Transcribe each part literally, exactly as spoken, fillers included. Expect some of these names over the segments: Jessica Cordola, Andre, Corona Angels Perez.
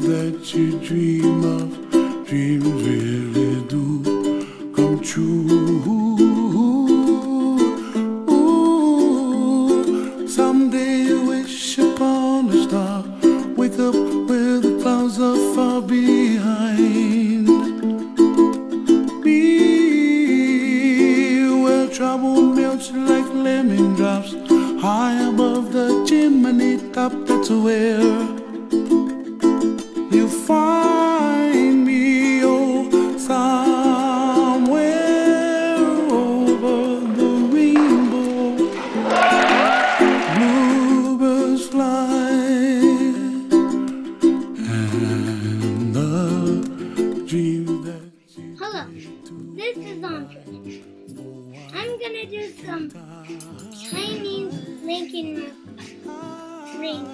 that you dream of, dreams really do come true. Ooh, someday you wish upon a star, wake up where the clouds are far behind me, where trouble melts like lemon drops, high above the chimney top. That's where find me, oh, somewhere over the rainbow. Bluebirds fly and the dream that you. Hello, this is Andre. I'm gonna do some Chinese making ring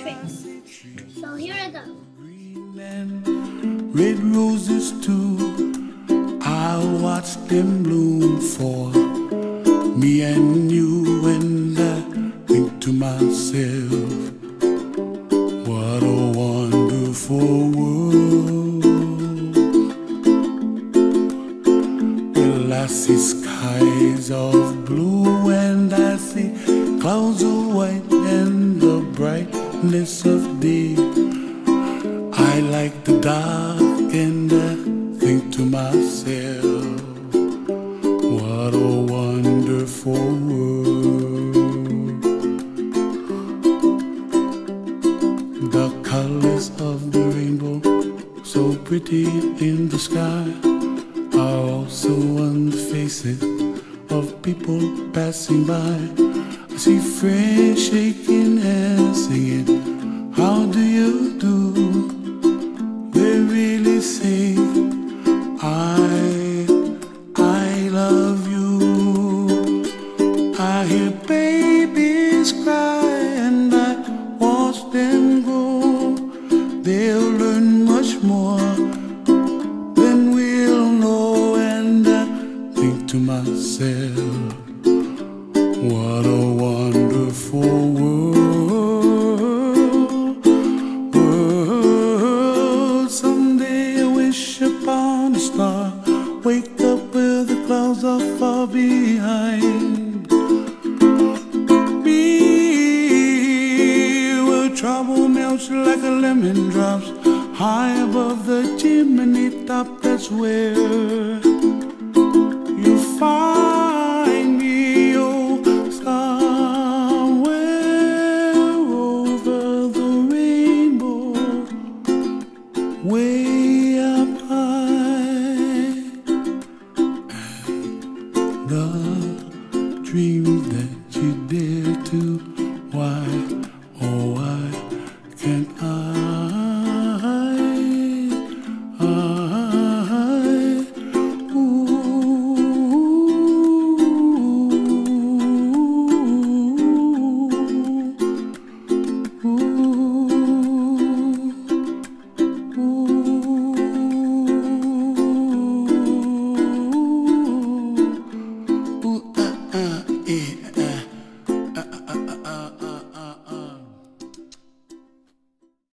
tricks. So here I go. And red roses too, I watched them bloom for me and you, and I think to myself, what a wonderful world. Well, I see skies of blue, and I see clouds of white, and the brightness of day. I like the dark, and I think to myself, what a wonderful world. The colors of the rainbow, so pretty in the sky, are also on the faces of people passing by. I see friends shaking and singing, how do you do? Really say I, I love you. I hear babies cry and I watch them grow. They'll learn much more than we'll know, and I think to myself, what a wonderful world. Upon a star, wake up where the clouds are far behind me, where trouble melts like a lemon drops, high above the chimney top. That's where you find me, oh, somewhere over the rainbow, way up high. The dream that you dare to, why, oh why can't I, I, ooh, ooh, ooh. Uh